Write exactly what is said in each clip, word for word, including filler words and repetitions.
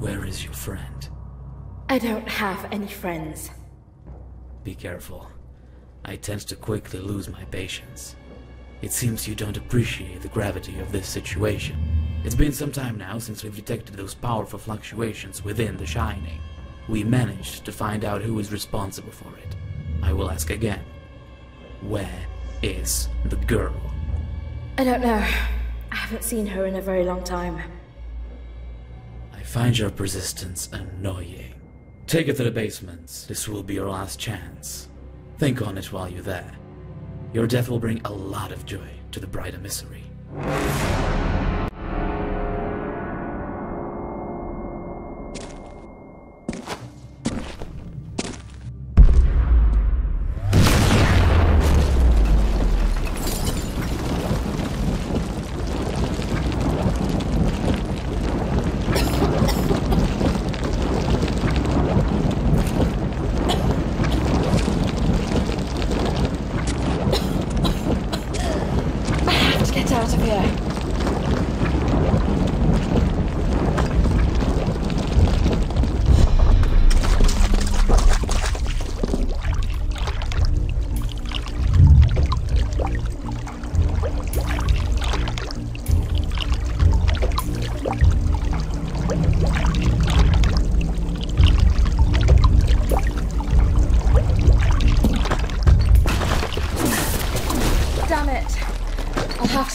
Where is your friend? I don't have any friends. Be careful. I tend to quickly lose my patience. It seems you don't appreciate the gravity of this situation. It's been some time now since we've detected those powerful fluctuations within the Shining. We managed to find out who is responsible for it. I will ask again. Where is the girl? I don't know. I haven't seen her in a very long time. I find your persistence annoying. Take her to the basement. This will be your last chance. Think on it while you're there. Your death will bring a lot of joy to the bride of misery.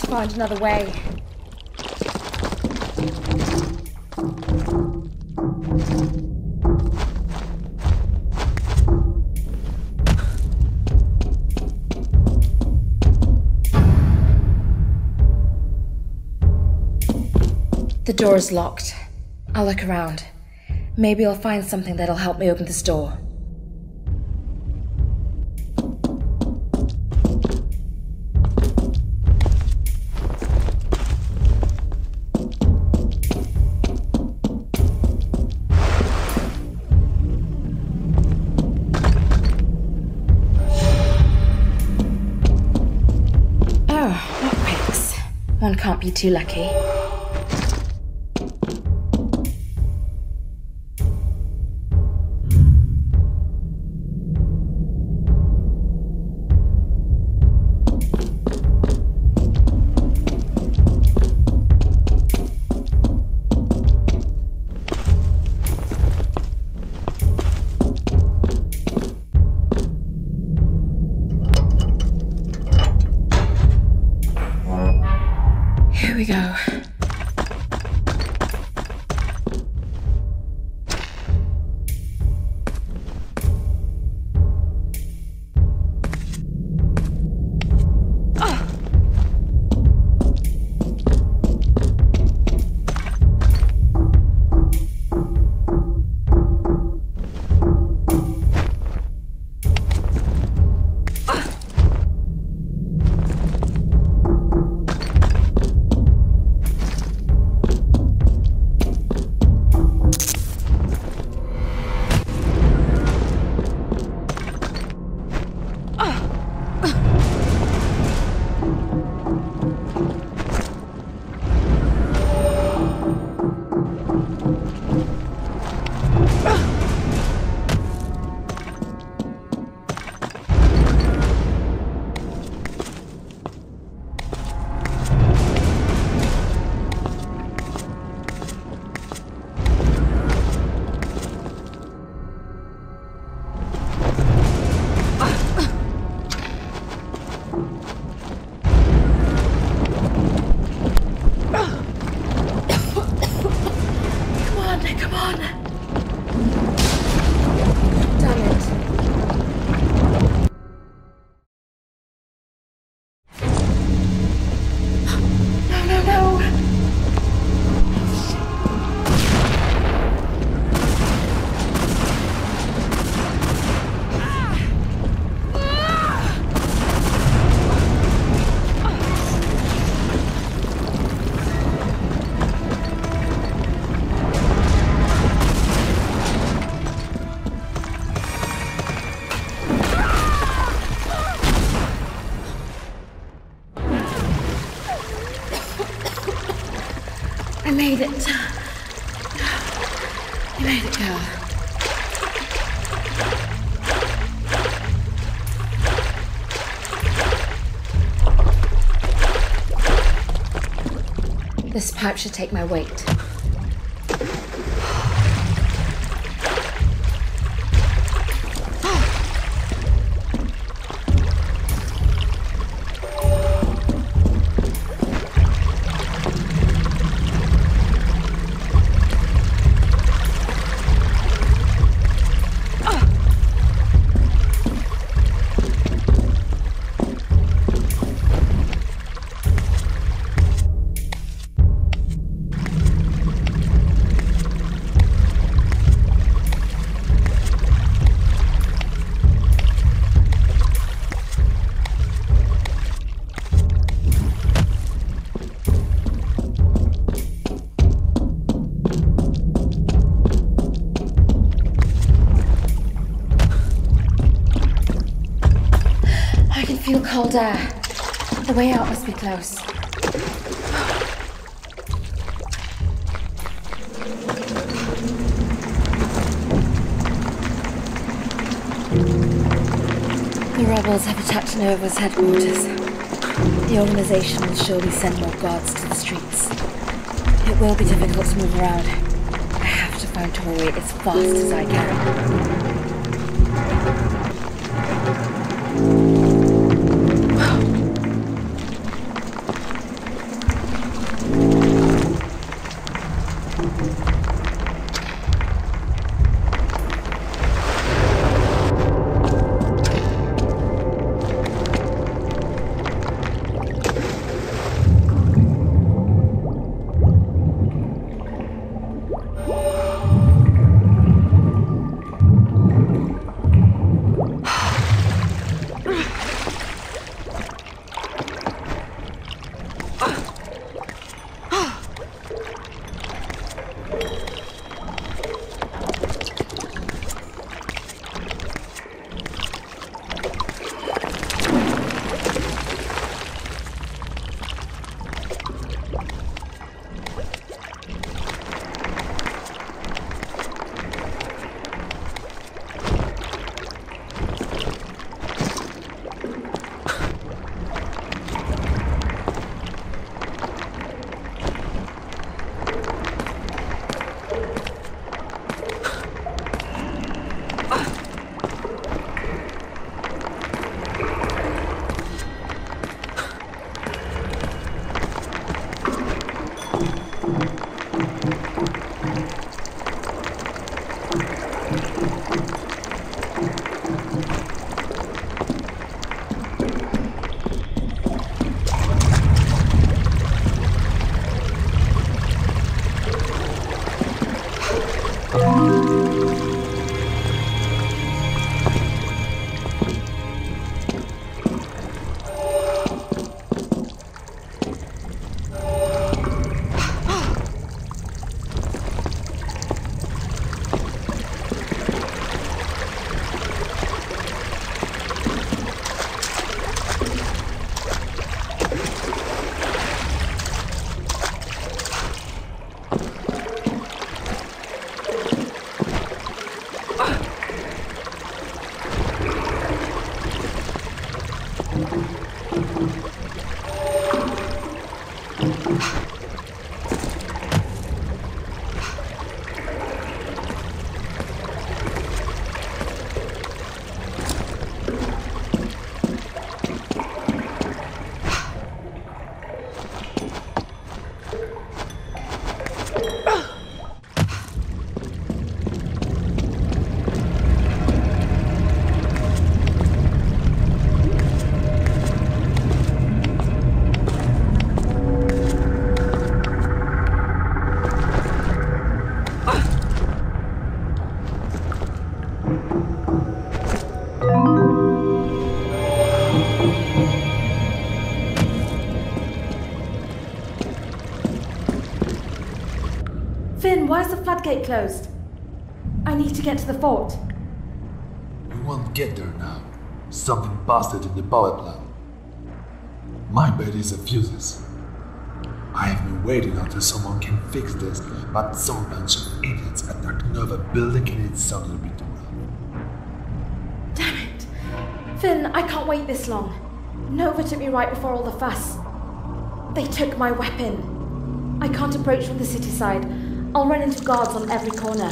Find another way. The door is locked. I'll look around. Maybe I'll find something that'll help me open this door. One can't be too lucky. I made it. You made it go. This pipe should take my weight. Cold air. The way out must be close. The rebels have attacked Nova's headquarters. The organization will surely send more guards to the streets. It will be difficult to move around. I have to find Tori as fast as I can. Finn, why is the floodgate closed? I need to get to the fort. We won't get there now. Something busted in the power plant. My bet is the fuses. I have no waiting until someone can fix this, but some bunch of idiots attacking over building in its subtle bit. Damn it! Finn, I can't wait this long. Nova took me right before all the fuss. They took my weapon. I can't approach from the city side. I'll run into guards on every corner.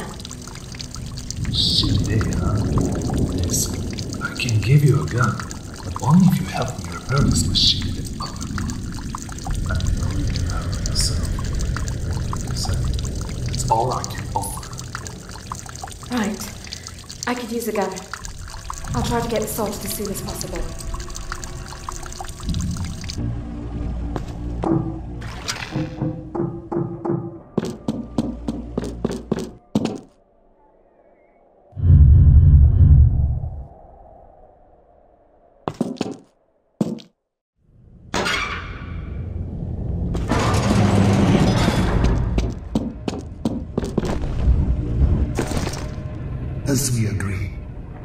Shit, they are. Listen, I can give you a gun, but only if you help me repair this machine. All I can offer. Right. I could use a gun. I'll try to get it sorted as soon as possible. As we agree,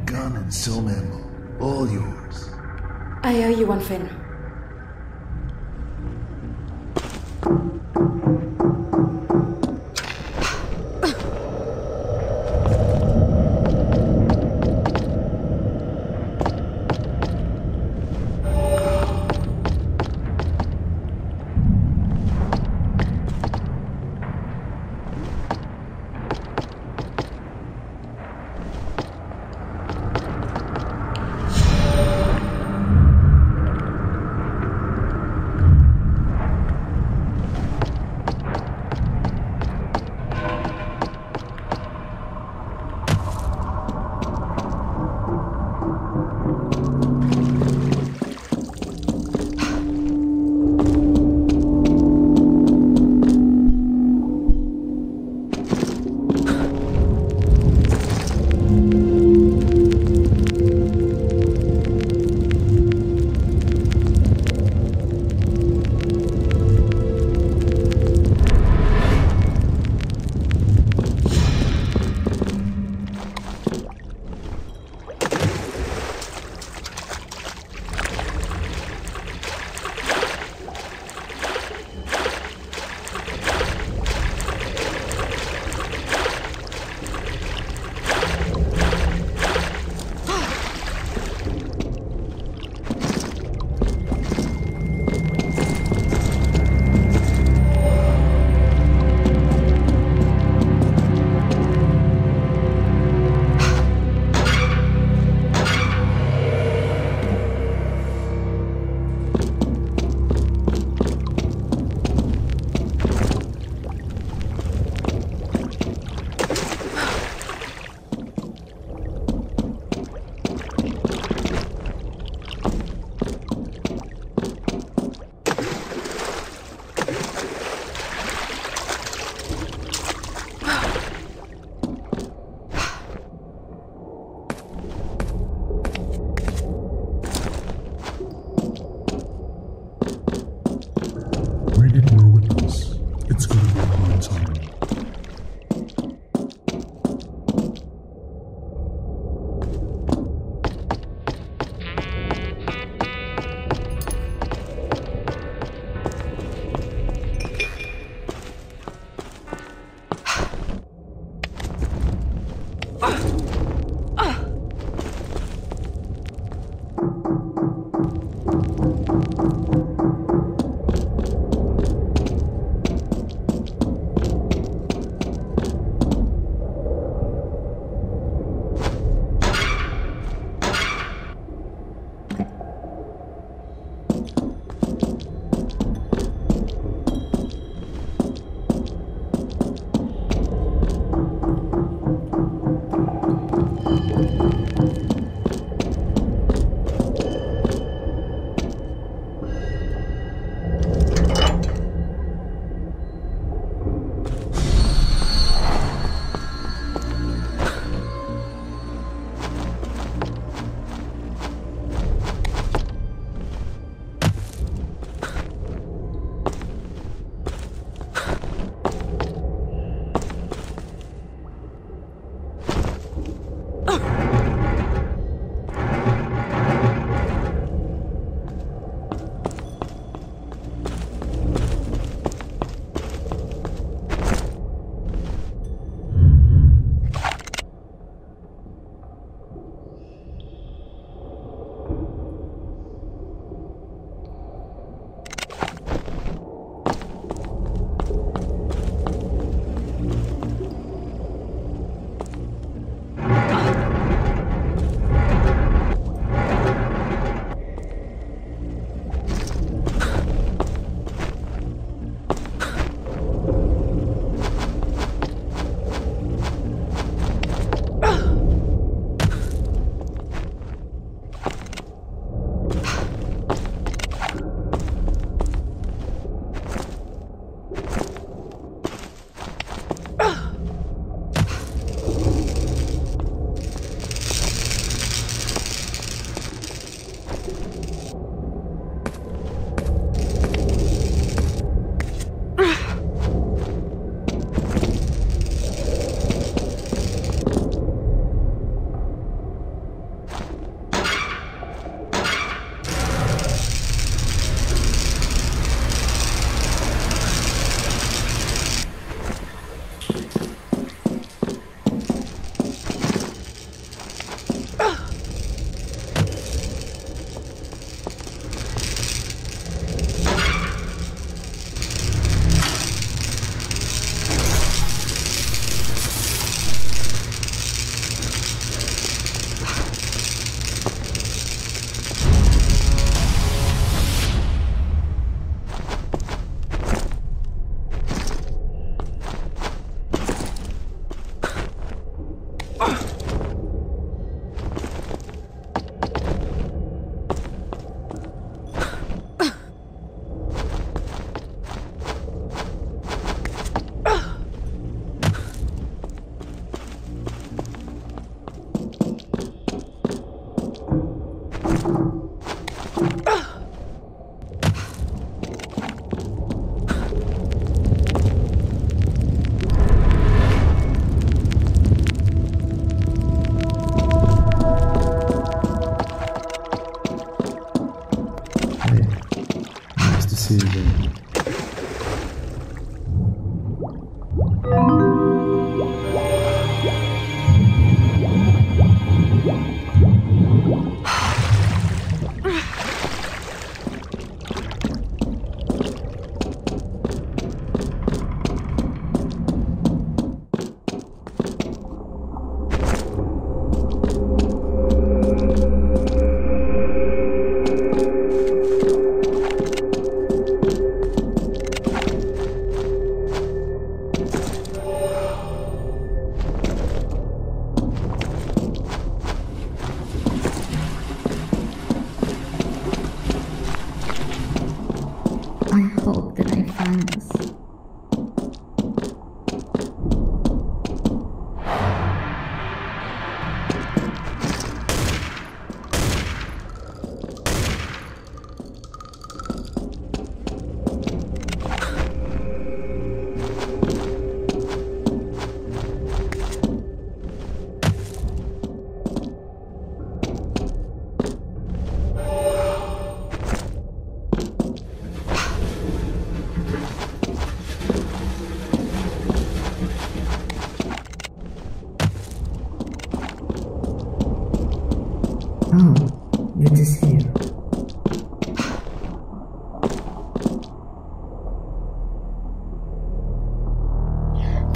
gun and some ammo, all yours. I owe you one, Finn.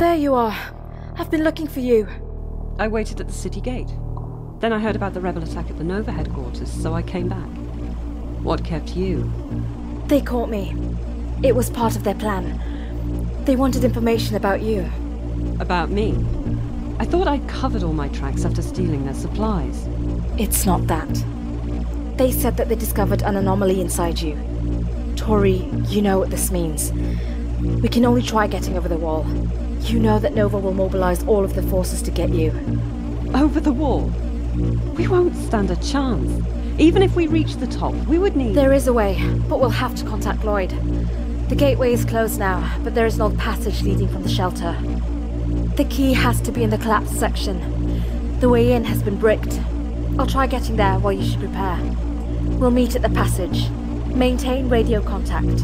There you are. I've been looking for you. I waited at the city gate. Then I heard about the rebel attack at the Nova headquarters, so I came back. What kept you? They caught me. It was part of their plan. They wanted information about you. About me? I thought I covered all my tracks after stealing their supplies. It's not that. They said that they discovered an anomaly inside you. Tori, you know what this means. We can only try getting over the wall. You know that Nova will mobilize all of the forces to get you. Over the wall? We won't stand a chance. Even if we reach the top, we would need... There is a way, but we'll have to contact Lloyd. The gateway is closed now, but there is an old passage leading from the shelter. The key has to be in the collapsed section. The way in has been bricked. I'll try getting there while you should prepare. We'll meet at the passage. Maintain radio contact.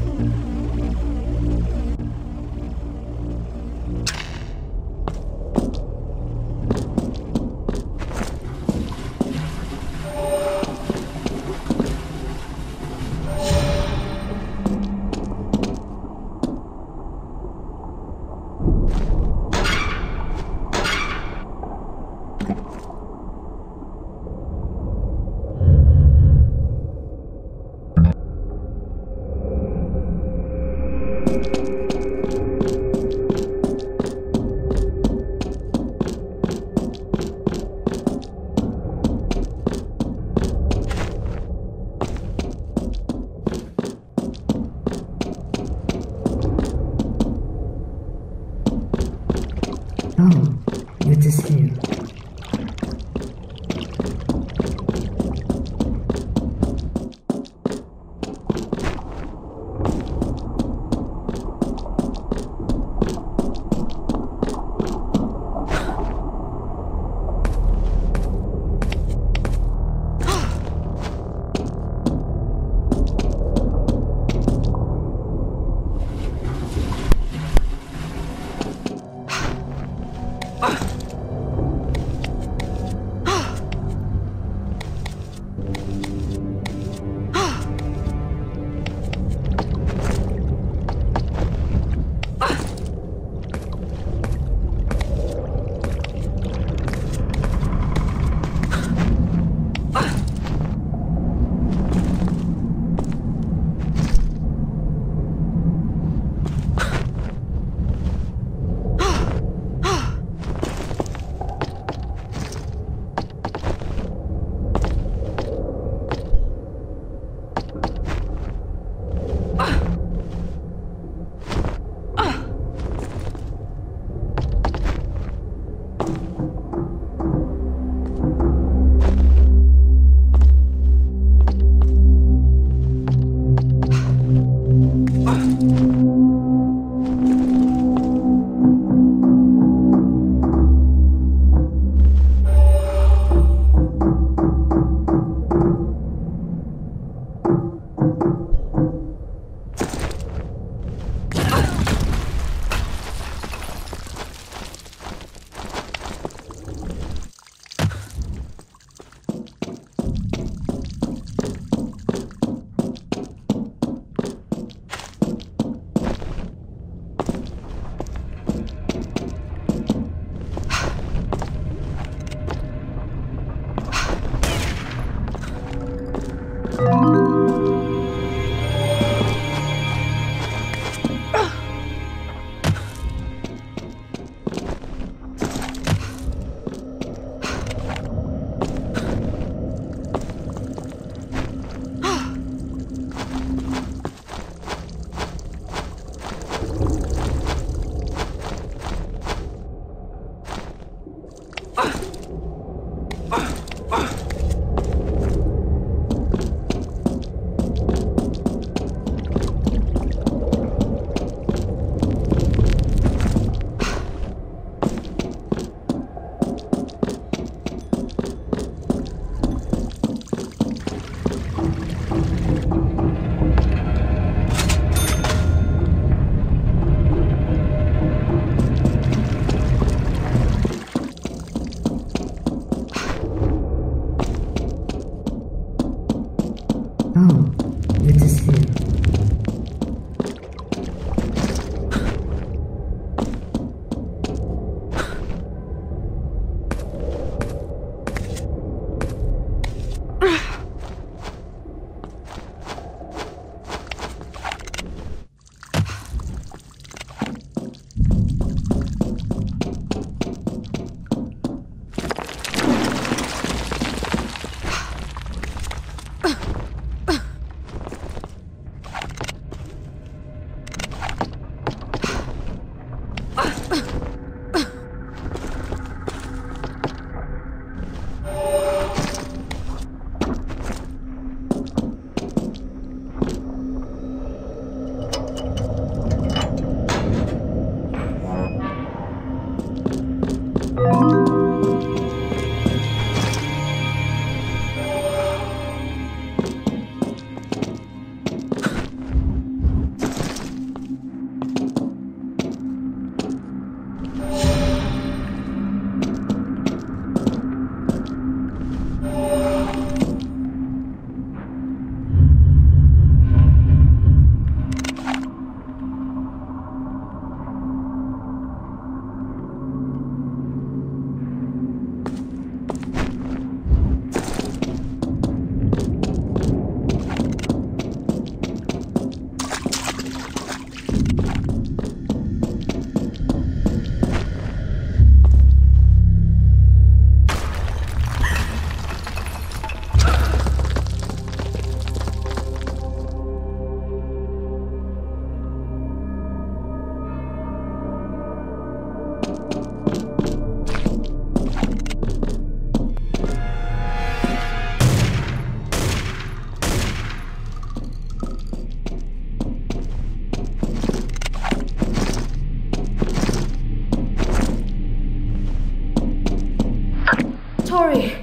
Tori,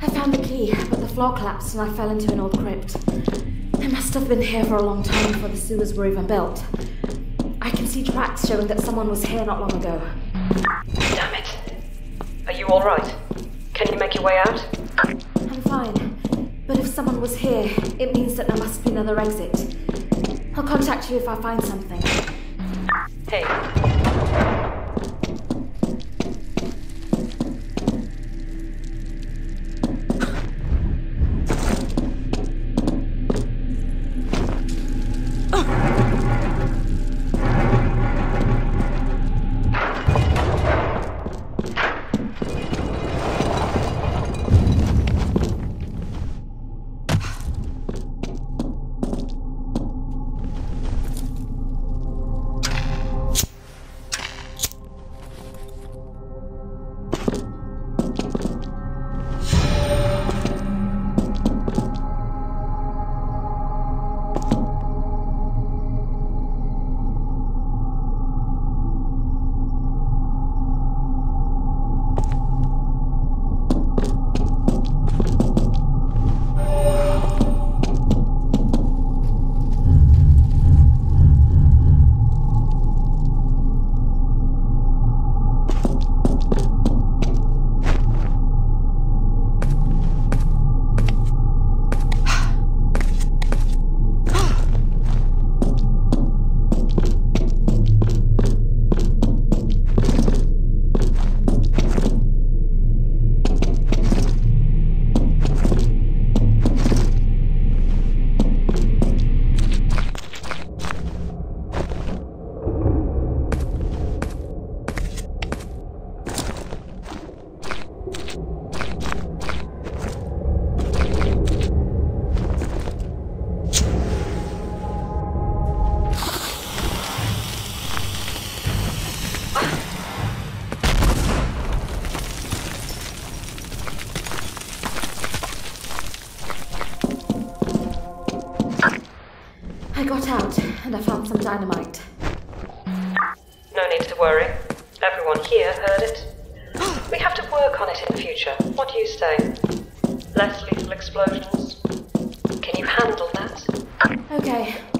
I found the key, but the floor collapsed and I fell into an old crypt. I must have been here for a long time before the sewers were even built. I can see tracks showing that someone was here not long ago. Damn it. Are you alright? Can you make your way out? I'm fine, but if someone was here, it means that there must be another exit. I'll contact you if I find something. Hey. Dynamite. No need to worry. Everyone here heard it. We have to work on it in the future. What do you say? Less lethal explosions. Can you handle that? Okay.